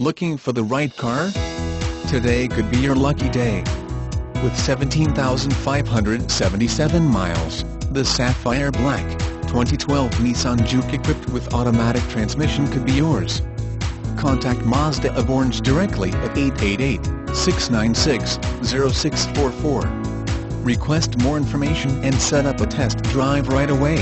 Looking for the right car? Today could be your lucky day. With 17,577 miles, the Sapphire Black 2012 Nissan Juke equipped with automatic transmission could be yours. Contact Mazda of Orange directly at 888-696-0644. Request more information and set up a test drive right away.